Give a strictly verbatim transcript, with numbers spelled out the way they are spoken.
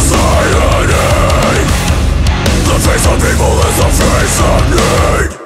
society. The face of evil is the face of need.